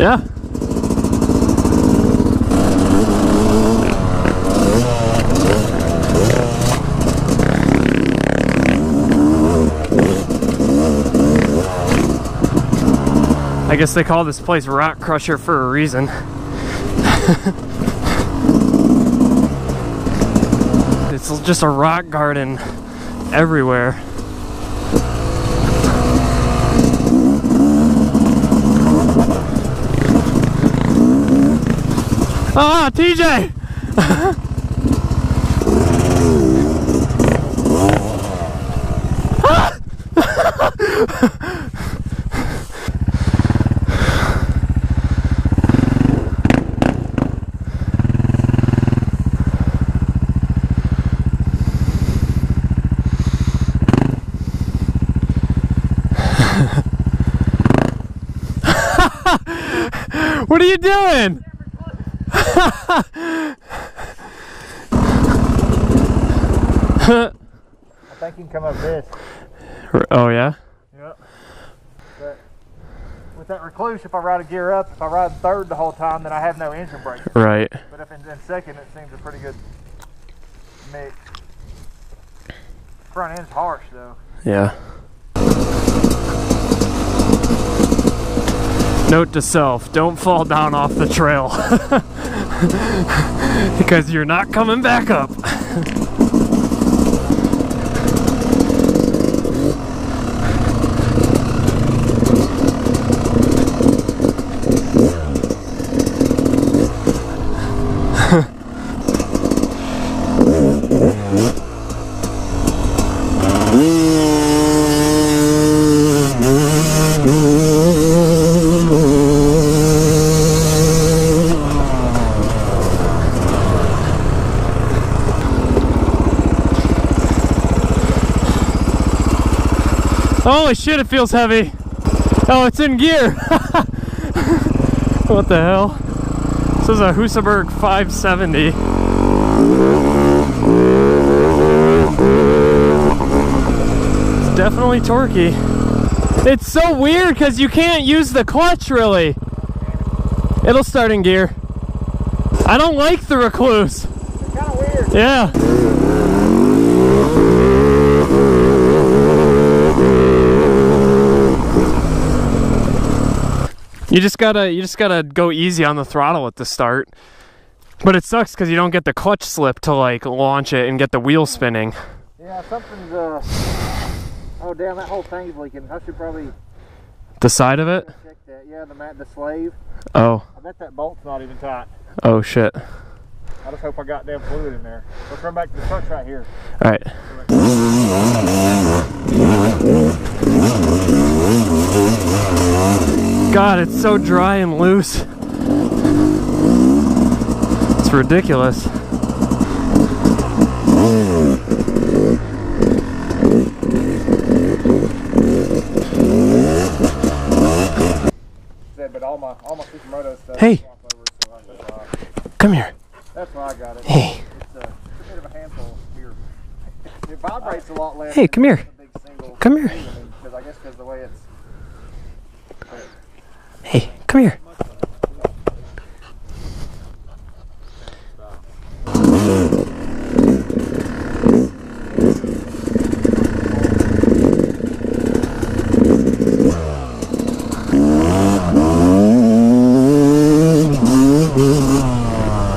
Yeah. I guess they call this place Rock Crusher for a reason. It's just a rock garden everywhere. Ah, TJ! Ah! What are you doing? I think you can come up this. Oh yeah? Yep. But with that recluse, if I ride a gear up, if I ride third the whole time, then I have no engine brake. Right. But if in second, it seems a pretty good mix. Front end's harsh though. Yeah. Note to self, don't fall down off the trail because you're not coming back up. Holy shit, it feels heavy. Oh, it's in gear. What the hell? This is a Husaberg 570. It's definitely torquey. It's so weird because you can't use the clutch really. It'll start in gear. I don't like the recluse. It's kind of weird. Yeah. You just gotta go easy on the throttle at the start. But it sucks because you don't get the clutch slip to like launch it and get the wheel spinning. Yeah, something's oh damn, that whole thing's leaking. I should probably. The side of it? Check that. Yeah, the slave. Oh. I bet that bolt's not even tight. Oh shit. I just hope I got damn fluid in there. Let's run back to the truck right here. All right. God, it's so dry and loose. It's ridiculous. But all my Supermoto stuff. Hey, come here. That's why I got it. Hey, it's a bit of a handful here. It vibrates a lot less. Hey, come here. Come here. Because I guess because the way it's. Hey, come here.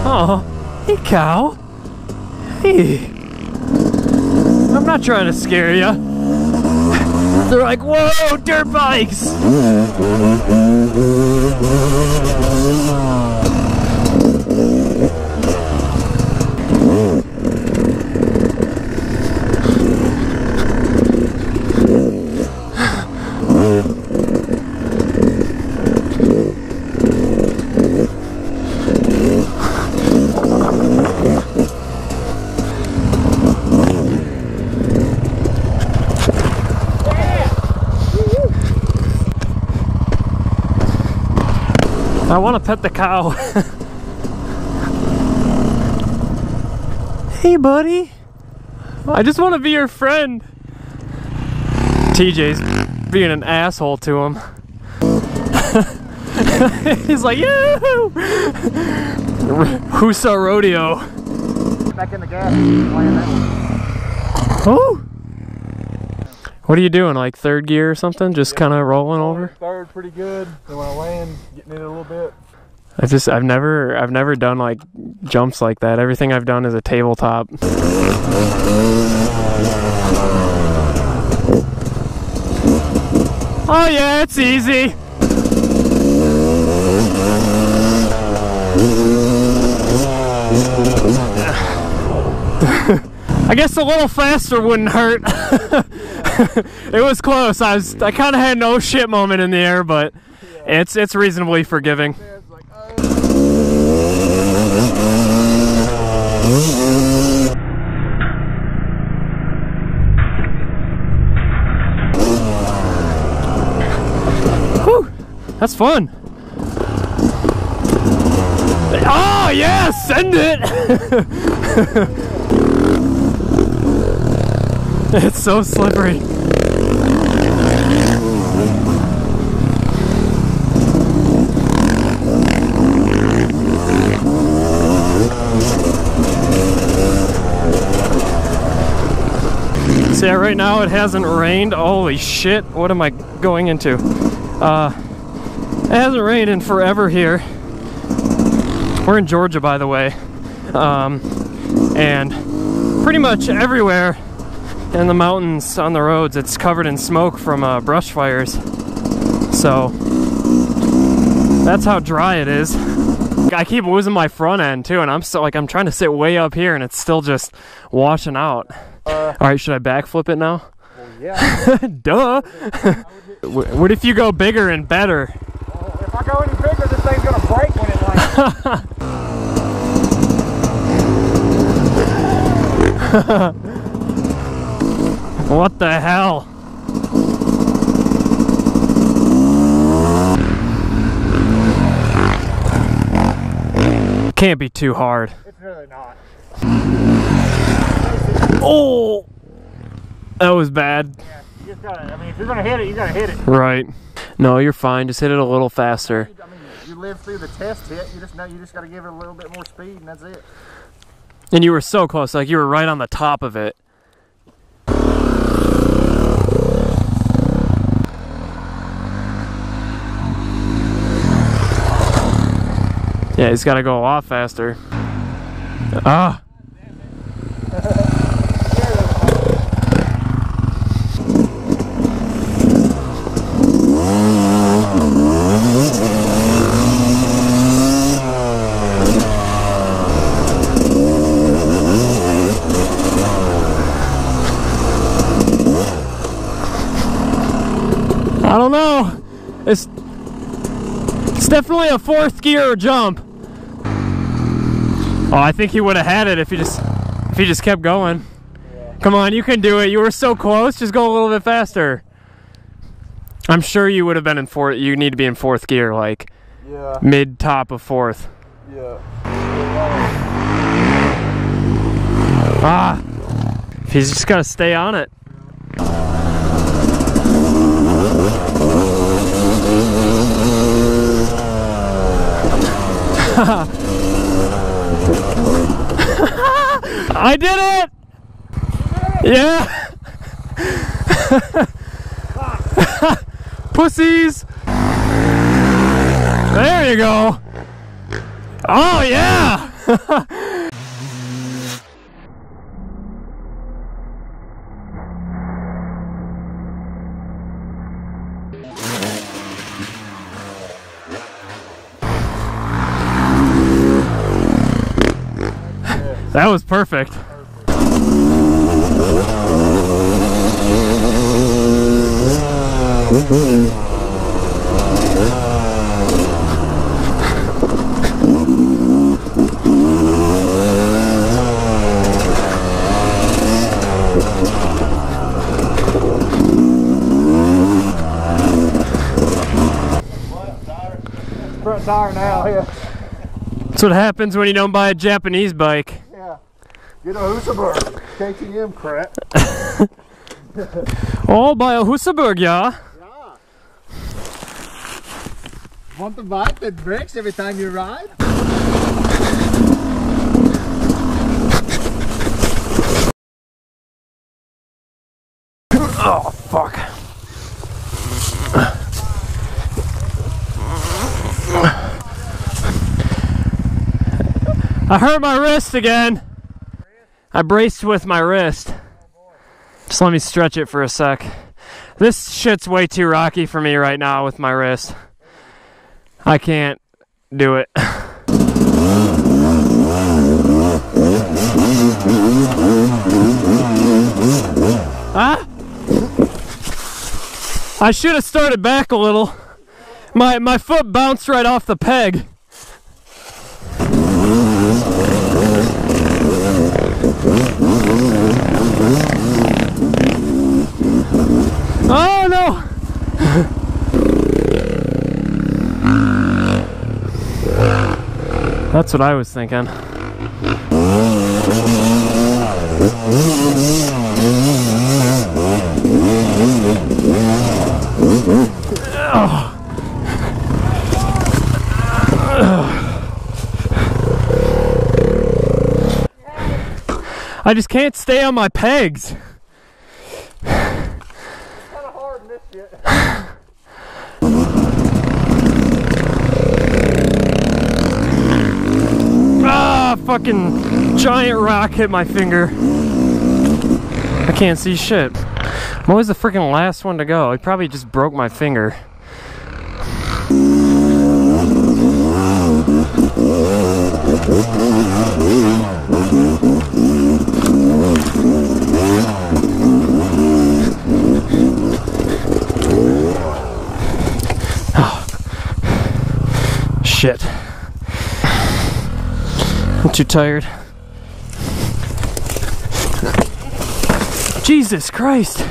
Oh, hey cow. Hey. I'm not trying to scare you. They're like, whoa, dirt bikes! I want to pet the cow. Hey buddy, I just want to be your friend. TJ's being an asshole to him. He's like, "Yoo-hoo!" Husa rodeo. Back in the gas. Oh! What are you doing? Like third gear or something? Just kind of rolling over. Third, pretty good. Then when I land, getting in a little bit. I've never done like jumps like that. Everything I've done is a tabletop. Oh yeah, it's easy. I guess a little faster wouldn't hurt. It was close. I kind of had an oh shit moment in the air, but yeah. It's reasonably forgiving. Whew, that's fun. Oh yeah, send it. It's so slippery. See, right now it hasn't rained. Holy shit, what am I going into? It hasn't rained in forever here. We're in Georgia, by the way, and pretty much everywhere in the mountains on the roads it's covered in smoke from brush fires, so that's how dry it is. I keep losing my front end too, and I'm still like, I'm trying to sit way up here and it's still just washing out. Alright, should I backflip it now? Well, yeah. Duh! What if you go bigger and better? Well, if I go any bigger, this thing's gonna break when it lands. What the hell? Can't be too hard. It's really not. Oh, that was bad. Yeah, you just gotta, I mean, if you're gonna hit it, you gotta hit it. Right. No, you're fine. Just hit it a little faster. I mean, you live through the test hit. You just know you just gotta give it a little bit more speed, and that's it. And you were so close. Like you were right on the top of it. Yeah, he's gotta go a lot faster. Ah. I don't know. It's definitely a fourth gear jump. Oh, I think he would have had it if he just kept going. Yeah. Come on, you can do it. You were so close. Just go a little bit faster. I'm sure you would have been in fourth. You need to be in fourth gear, like yeah. Mid top of fourth. Yeah. Ah, he's just gotta stay on it. I did it! You did it! Yeah! Pussies! There you go! Oh yeah! That was perfect. Front tire now, yeah. That's what happens when you don't buy a Japanese bike. Get a Husaberg, KTM crap. Oh, buy a Husaberg, yeah? Yeah. Want a bike that breaks every time you ride? Oh, fuck. I hurt my wrist again. I braced with my wrist. Just let me stretch it for a sec. This shit's way too rocky for me right now with my wrist. I can't do it. Huh? I should have started back a little. My foot bounced right off the peg. Oh no! That's what I was thinking. I just can't stay on my pegs. Ah, fucking giant rock hit my finger. I can't see shit. I'm always the freaking last one to go. It probably just broke my finger. Shit. I'm too tired. Jesus Christ.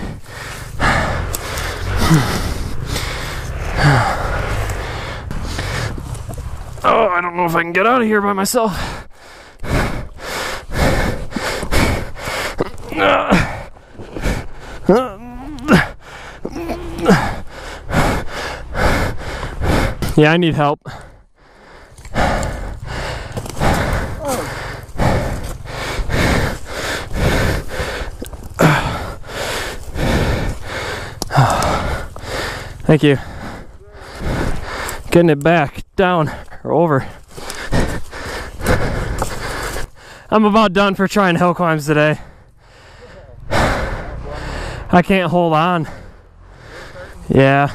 Oh, I don't know if I can get out of here by myself. Yeah, I need help. Thank you. Getting it back down or over. I'm about done for trying hill climbs today. I can't hold on. Yeah.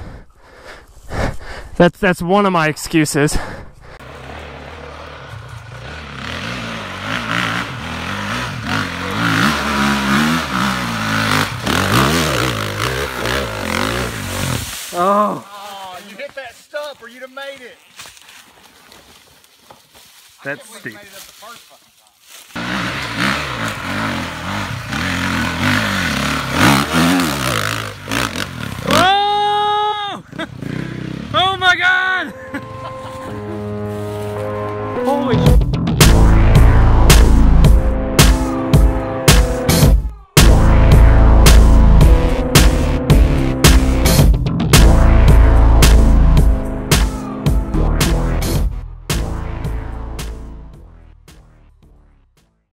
That's one of my excuses. Oh, you hit that stuff or you'd have made it. That's steep. Made it up the first time. Whoa! Oh my God! Holy shit.